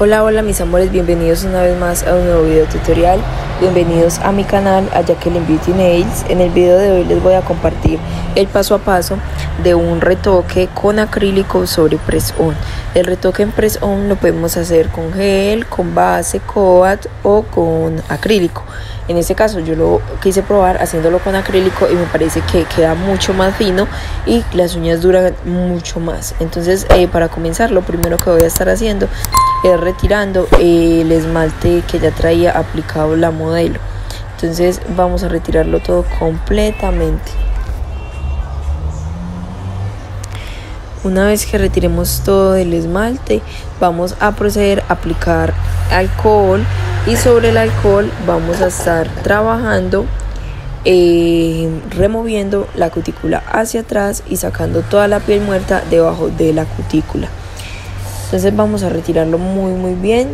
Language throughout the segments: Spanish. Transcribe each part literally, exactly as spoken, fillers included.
Hola, hola mis amores, bienvenidos una vez más a un nuevo video tutorial, bienvenidos a mi canal, a Jakelin Beauty Nails. En el video de hoy les voy a compartir el paso a paso de un retoque con acrílico sobre press on. El retoque en press on lo podemos hacer con gel, con base, coat o con acrílico. En este caso yo lo quise probar haciéndolo con acrílico y me parece que queda mucho más fino y las uñas duran mucho más. Entonces eh, para comenzar lo primero que voy a estar haciendo es retirando el esmalte que ya traía aplicado la modelo. Entonces vamos a retirarlo todo completamente. Una vez que retiremos todo el esmalte, vamos a proceder a aplicar alcohol y sobre el alcohol vamos a estar trabajando, eh, removiendo la cutícula hacia atrás y sacando toda la piel muerta debajo de la cutícula. Entonces vamos a retirarlo muy muy bien,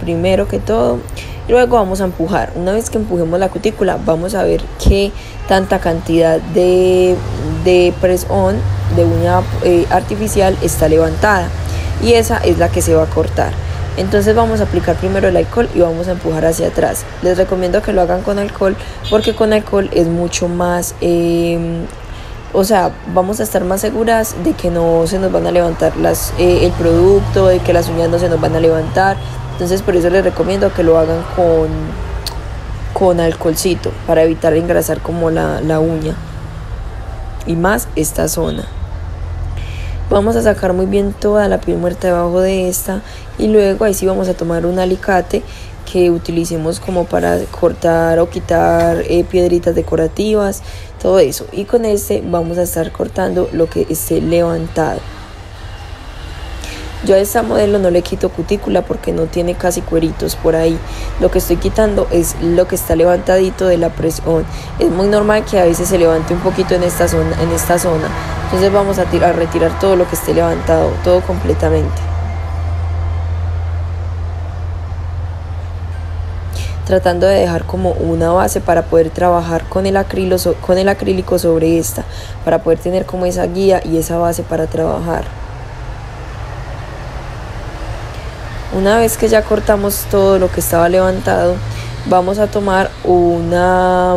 primero que todo, y luego vamos a empujar. Una vez que empujemos la cutícula vamos a ver qué tanta cantidad de, de press on, de uña eh, artificial está levantada, y esa es la que se va a cortar. Entonces vamos a aplicar primero el alcohol y vamos a empujar hacia atrás. Les recomiendo que lo hagan con alcohol porque con alcohol es mucho más... Eh, O sea, vamos a estar más seguras de que no se nos van a levantar las, eh, el producto, de que las uñas no se nos van a levantar. Entonces por eso les recomiendo que lo hagan con, con alcoholcito, para evitar engrasar como la, la uña, y más esta zona. Vamos a sacar muy bien toda la piel muerta debajo de esta, y luego ahí sí vamos a tomar un alicate que utilicemos como para cortar o quitar eh, piedritas decorativas, todo eso, y con este vamos a estar cortando lo que esté levantado. Yo a esta modelo no le quito cutícula porque no tiene casi cueritos por ahí. Lo que estoy quitando es lo que está levantadito de la press on. Es muy normal que a veces se levante un poquito en esta zona, en esta zona. Entonces vamos a, tirar, a retirar todo lo que esté levantado, todo completamente, tratando de dejar como una base para poder trabajar con el, acrilo, con el acrílico sobre esta, para poder tener como esa guía y esa base para trabajar. Una vez que ya cortamos todo lo que estaba levantado, vamos a tomar una...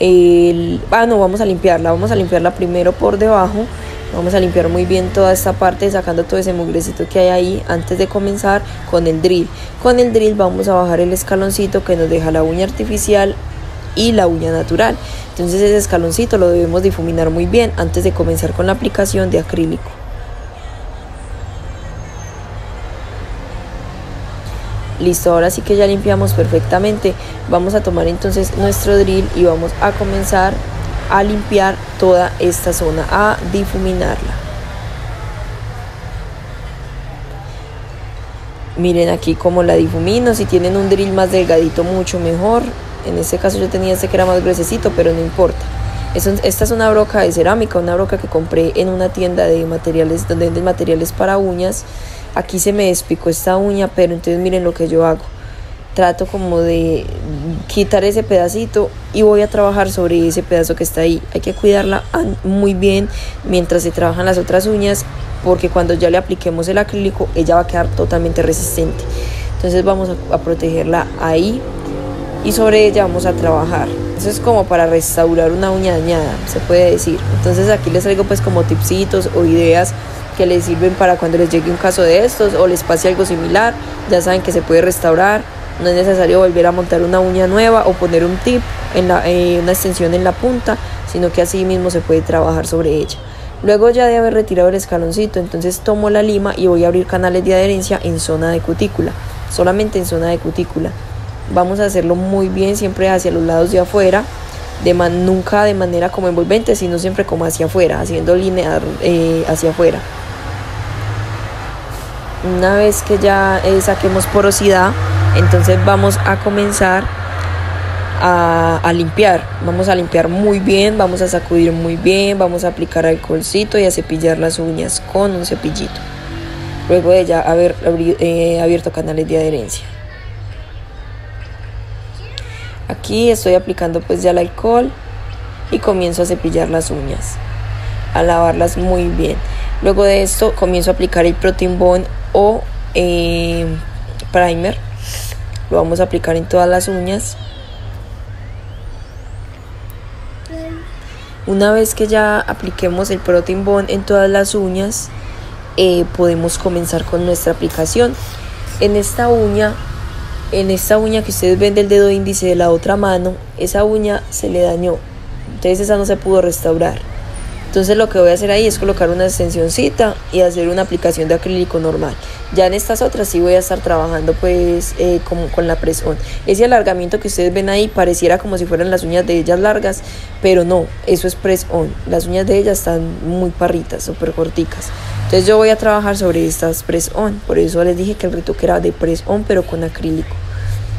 El, ah no, vamos a limpiarla, vamos a limpiarla primero por debajo. Vamos a limpiar muy bien toda esta parte, sacando todo ese mugrecito que hay ahí antes de comenzar con el drill. Con el drill vamos a bajar el escaloncito que nos deja la uña artificial y la uña natural. Entonces ese escaloncito lo debemos difuminar muy bien antes de comenzar con la aplicación de acrílico. Listo, ahora sí que ya limpiamos perfectamente. Vamos a tomar entonces nuestro drill y vamos a comenzar a limpiar toda esta zona, a difuminarla. Miren aquí como la difumino. Si tienen un drill más delgadito mucho mejor. En este caso yo tenía este que era más gruesecito, pero no importa. Esta es una broca de cerámica, una broca que compré en una tienda de materiales donde venden materiales para uñas. Aquí se me despicó esta uña, pero entonces miren lo que yo hago. Trato como de quitar ese pedacito y voy a trabajar sobre ese pedazo que está ahí. Hay que cuidarla muy bien mientras se trabajan las otras uñas, porque cuando ya le apliquemos el acrílico ella va a quedar totalmente resistente. Entonces vamos a, a protegerla ahí y sobre ella vamos a trabajar. Eso es como para restaurar una uña dañada, se puede decir. Entonces aquí les traigo pues como tipsitos o ideas que les sirven para cuando les llegue un caso de estos o les pase algo similar. Ya saben que se puede restaurar. No es necesario volver a montar una uña nueva o poner un tip, en la, eh, una extensión en la punta, sino que así mismo se puede trabajar sobre ella. Luego ya de haber retirado el escaloncito, entonces tomo la lima y voy a abrir canales de adherencia en zona de cutícula, solamente en zona de cutícula. Vamos a hacerlo muy bien, siempre hacia los lados de afuera, de man, nunca de manera como envolvente, sino siempre como hacia afuera, haciendo línea eh, hacia afuera. Una vez que ya eh, saquemos porosidad, entonces vamos a comenzar a, a limpiar. Vamos a limpiar muy bien, vamos a sacudir muy bien, vamos a aplicar alcoholcito y a cepillar las uñas con un cepillito. Luego de ya haber eh, abierto canales de adherencia. Aquí estoy aplicando pues ya el alcohol y comienzo a cepillar las uñas, a lavarlas muy bien. Luego de esto comienzo a aplicar el Protein Bond o eh, primer. Lo vamos a aplicar en todas las uñas. Una vez que ya apliquemos el Protein Bond en todas las uñas, eh, podemos comenzar con nuestra aplicación. En esta uña, en esta uña que ustedes ven del dedo índice de la otra mano, esa uña se le dañó, entonces esa no se pudo restaurar. Entonces lo que voy a hacer ahí es colocar una extensioncita y hacer una aplicación de acrílico normal. Ya en estas otras sí voy a estar trabajando pues eh, como con la presión. Ese alargamiento que ustedes ven ahí pareciera como si fueran las uñas de ellas largas, pero no, eso es press on. Las uñas de ellas están muy parritas, súper corticas. Entonces yo voy a trabajar sobre estas press on. Por eso les dije que el retoque era de press on pero con acrílico.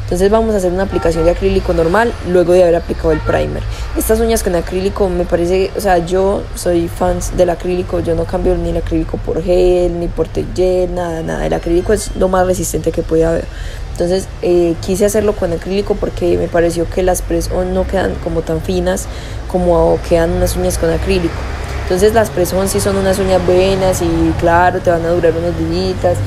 Entonces vamos a hacer una aplicación de acrílico normal luego de haber aplicado el primer. Estas uñas con acrílico me parece, o sea, yo soy fan del acrílico, yo no cambio ni el acrílico por gel, ni por gel, nada, nada. El acrílico es lo más resistente que puede haber. Entonces eh, quise hacerlo con acrílico porque me pareció que las press-on no quedan como tan finas como quedan unas uñas con acrílico. Entonces las press-on sí son unas uñas buenas y claro, te van a durar unos días,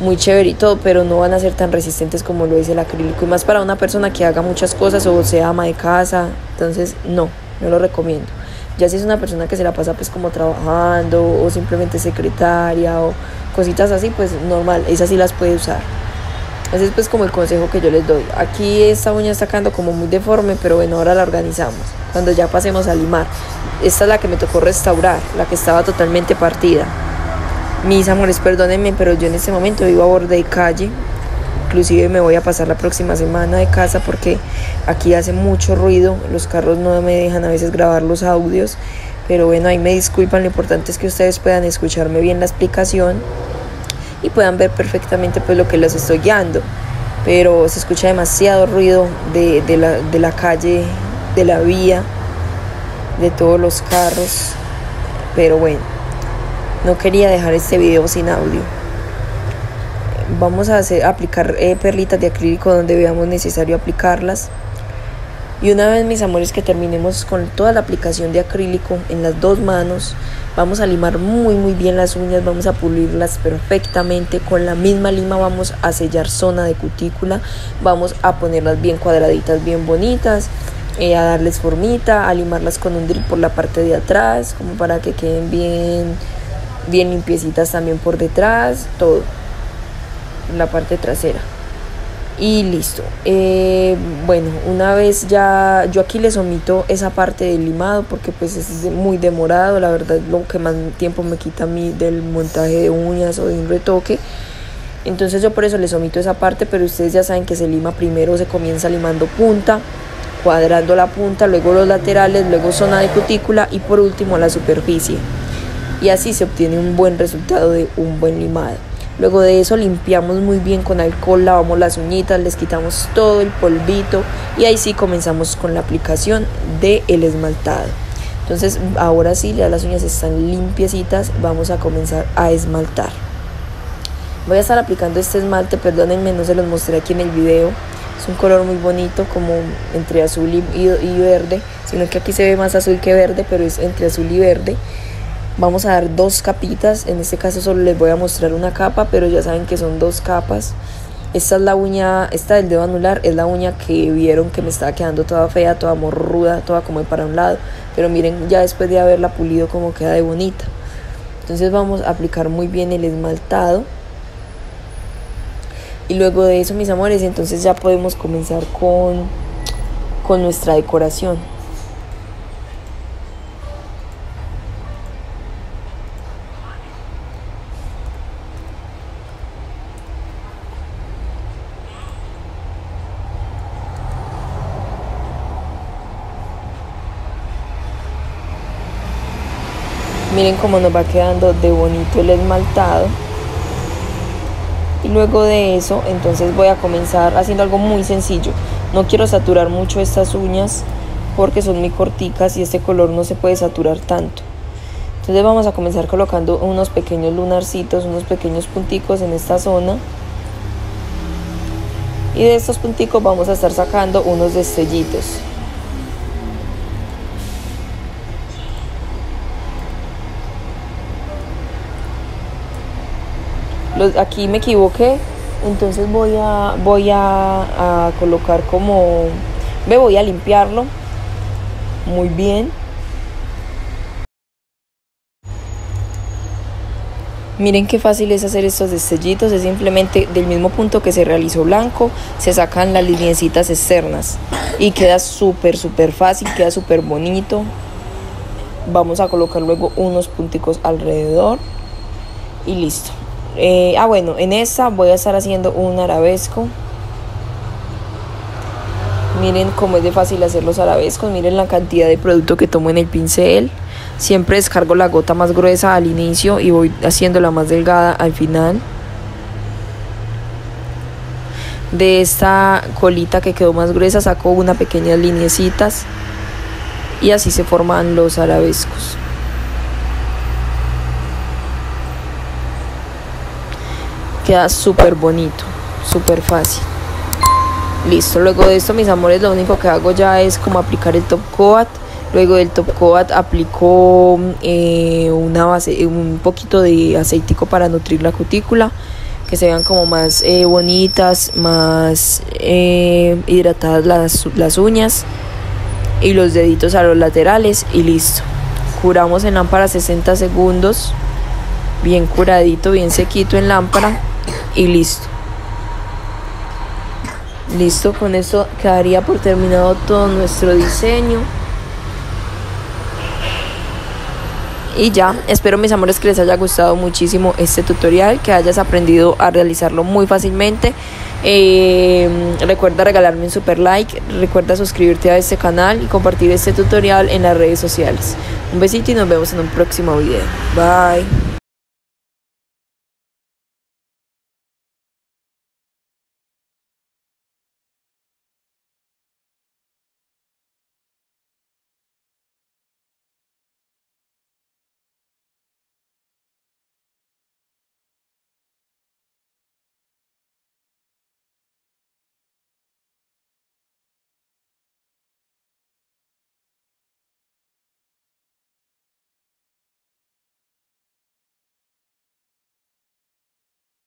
muy chévere y todo, pero no van a ser tan resistentes como lo es el acrílico, y más para una persona que haga muchas cosas o sea ama de casa. Entonces no, no lo recomiendo. Ya si es una persona que se la pasa pues como trabajando o simplemente secretaria o cositas así, pues normal, esas sí las puede usar. Ese es pues como el consejo que yo les doy. Aquí esta uña está quedando como muy deforme, pero bueno, ahora la organizamos cuando ya pasemos a limar. Esta es la que me tocó restaurar, la que estaba totalmente partida. Mis amores, perdónenme, pero yo en este momento vivo a borde de calle. Inclusive me voy a pasar la próxima semana de casa porque aquí hace mucho ruido. Los carros no me dejan a veces grabar los audios. Pero bueno, ahí me disculpan. Lo importante es que ustedes puedan escucharme bien la explicación y puedan ver perfectamente pues lo que les estoy guiando. Pero se escucha demasiado ruido de, de, la, de la calle, de la vía, de todos los carros. Pero bueno, no quería dejar este video sin audio. Vamos a hacer, aplicar eh, perlitas de acrílico donde veamos necesario aplicarlas. Y una vez, mis amores, que terminemos con toda la aplicación de acrílico en las dos manos, vamos a limar muy muy bien las uñas, vamos a pulirlas perfectamente. Con la misma lima vamos a sellar zona de cutícula, vamos a ponerlas bien cuadraditas, bien bonitas, eh, a darles formita, a limarlas con un drill por la parte de atrás, como para que queden bien... bien limpiecitas también por detrás, todo, la parte trasera. Y listo. Eh, bueno, una vez ya, yo aquí les omito esa parte del limado porque pues es muy demorado, la verdad es lo que más tiempo me quita a mí del montaje de uñas o de un retoque. Entonces yo por eso les omito esa parte, pero ustedes ya saben que se lima primero, se comienza limando punta, cuadrando la punta, luego los laterales, luego zona de cutícula y por último la superficie. Y así se obtiene un buen resultado de un buen limado. Luego de eso limpiamos muy bien con alcohol, lavamos las uñitas, les quitamos todo el polvito y ahí sí comenzamos con la aplicación del esmaltado. Entonces ahora sí, ya las uñas están limpiecitas, vamos a comenzar a esmaltar. Voy a estar aplicando este esmalte, perdónenme, no se los mostré aquí en el video. Es un color muy bonito, como entre azul y, y verde, sino que aquí se ve más azul que verde, pero es entre azul y verde. Vamos a dar dos capitas, en este caso solo les voy a mostrar una capa, pero ya saben que son dos capas. Esta es la uña, esta del dedo anular es la uña que vieron que me estaba quedando toda fea, toda morruda, toda como para un lado. Pero miren ya después de haberla pulido como queda de bonita. Entonces vamos a aplicar muy bien el esmaltado. Y luego de eso, mis amores, entonces ya podemos comenzar con, con nuestra decoración. Miren cómo nos va quedando de bonito el esmaltado. Y luego de eso, entonces voy a comenzar haciendo algo muy sencillo. No quiero saturar mucho estas uñas porque son muy corticas y este color no se puede saturar tanto. Entonces vamos a comenzar colocando unos pequeños lunarcitos, unos pequeños punticos en esta zona. Y de estos punticos vamos a estar sacando unos destellitos. los, aquí me equivoqué, entonces voy a voy a, a colocar como, me voy a limpiarlo muy bien. Miren qué fácil es hacer estos destellitos, es simplemente del mismo punto que se realizó blanco, se sacan las lineecitas externas y queda súper súper fácil, queda súper bonito. Vamos a colocar luego unos punticos alrededor y listo. Eh, ah bueno, en esta voy a estar haciendo un arabesco. Miren cómo es de fácil hacer los arabescos, miren la cantidad de producto que tomo en el pincel. Siempre descargo la gota más gruesa al inicio y voy haciéndola más delgada al final. De esta colita que quedó más gruesa saco unas pequeñas lineecitas y así se forman los arabescos. Queda súper bonito, súper fácil. Listo, luego de esto, mis amores, lo único que hago ya es como aplicar el top coat. Luego del top coat aplico eh, una base, un poquito de aceitico para nutrir la cutícula, que se vean como más eh, bonitas, más eh, hidratadas las, las uñas y los deditos a los laterales y listo. Curamos en lámpara sesenta segundos, bien curadito, bien sequito en lámpara y listo. Listo, con esto quedaría por terminado todo nuestro diseño. Y ya, espero mis amores que les haya gustado muchísimo este tutorial, que hayas aprendido a realizarlo muy fácilmente. Eh, recuerda regalarme un super like, recuerda suscribirte a este canal y compartir este tutorial en las redes sociales. Un besito y nos vemos en un próximo video. Bye.